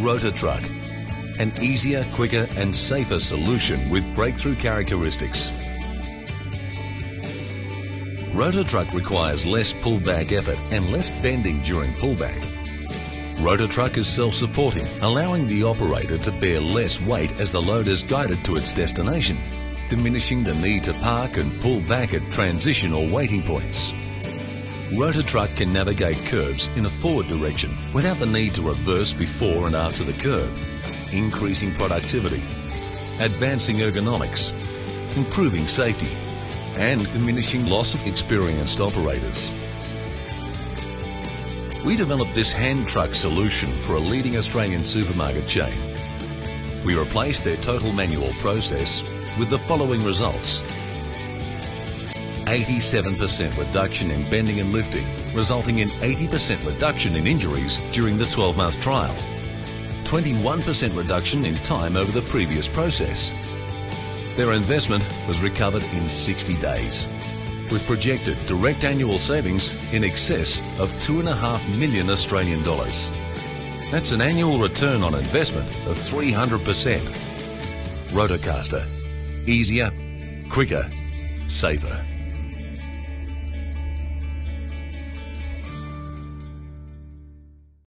Rotatruck, an easier, quicker and safer solution with breakthrough characteristics. Rotatruck requires less pullback effort and less bending during pullback. Rotatruck is self-supporting, allowing the operator to bear less weight as the load is guided to its destination, diminishing the need to park and pull back at transition or waiting points. Rotatruck can navigate curves in a forward direction without the need to reverse before and after the curve, increasing productivity, advancing ergonomics, improving safety, and diminishing loss of experienced operators. We developed this hand truck solution for a leading Australian supermarket chain. We replaced their total manual process with the following results: 87% reduction in bending and lifting, resulting in 80% reduction in injuries during the 12-month trial, 21% reduction in time over the previous process. Their investment was recovered in 60 days, with projected direct annual savings in excess of $2.5 million Australian dollars. That's an annual return on investment of 300%. Rotacaster. Easier, quicker, safer.